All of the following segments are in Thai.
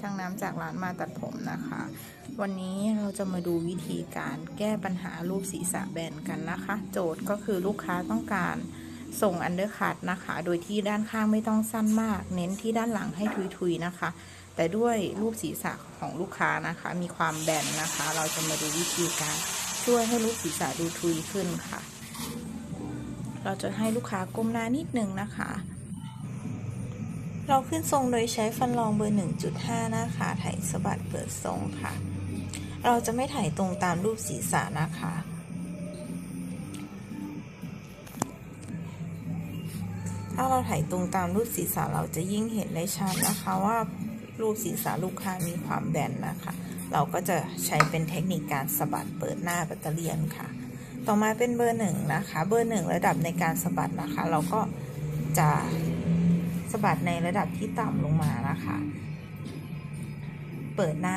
ช่างน้ำจากร้านมาตัดผมนะคะวันนี้เราจะมาดูวิธีการแก้ปัญหารูปศีรษะแบนกันนะคะโจทย์ก็คือลูกค้าต้องการส่งอันเดอร์คัทนะคะโดยที่ด้านข้างไม่ต้องสั้นมากเน้นที่ด้านหลังให้ทุยๆนะคะแต่ด้วยรูปศีรษะของลูกค้านะคะมีความแบนนะคะเราจะมาดูวิธีการช่วยให้รูปศีรษะดูทุยขึ้นค่ะเราจะให้ลูกค้าก้มหน้านิดนึงนะคะเราขึ้นทรงโดยใช้ฟันรองเบอร์ 1.5 นะคะไถสะบัดเปิดทรงค่ะเราจะไม่ไถตรงตามรูปศีรษะนะคะถ้าเราไถตรงตามรูปศีรษะเราจะยิ่งเห็นได้ชัดนะคะว่ารูปศีรษะลูกค้ามีความแบนนะคะเราก็จะใช้เป็นเทคนิคการสะบัดเปิดหน้าแบตเตอรี่ค่ะต่อมาเป็นเบอร์ 1นะคะเบอร์ 1ระดับในการสะบัดนะคะเราก็จะสะบัดในระดับที่ต่ำลงมานะคะเปิดหน้า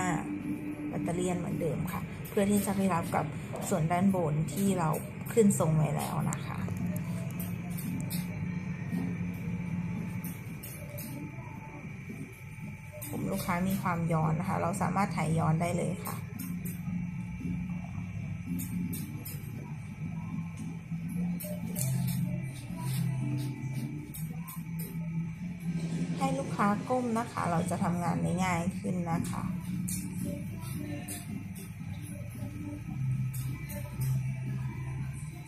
แบตเตอรี่เหมือนเดิมค่ะเพื่อที่จะไปรับกับส่วนด้านบนที่เราขึ้นทรงไว้แล้วนะคะผมลูกค้ามีความย้อนนะคะเราสามารถไถย้อนได้เลยค่ะให้ลูกค้าก้มนะคะเราจะทำงานได้ง่ายขึ้นนะคะ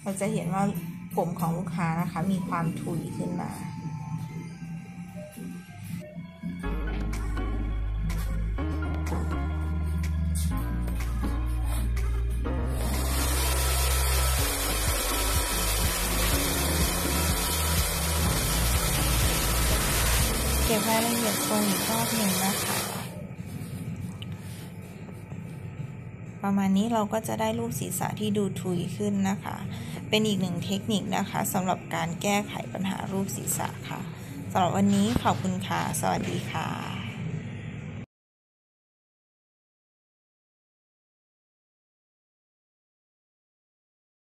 เราจะเห็นว่าผมของลูกค้านะคะมีความทุยขึ้นมาเก็บรายละเอียดตรงอีกรอบหนึ่งนะคะประมาณนี้เราก็จะได้รูปศีรษะที่ดูทุยขึ้นนะคะเป็นอีกหนึ่งเทคนิคนะคะสำหรับการแก้ไขปัญหารูปศีรษะค่ะสำหรับวันนี้ขอบคุณค่ะสวัสดีค่ะ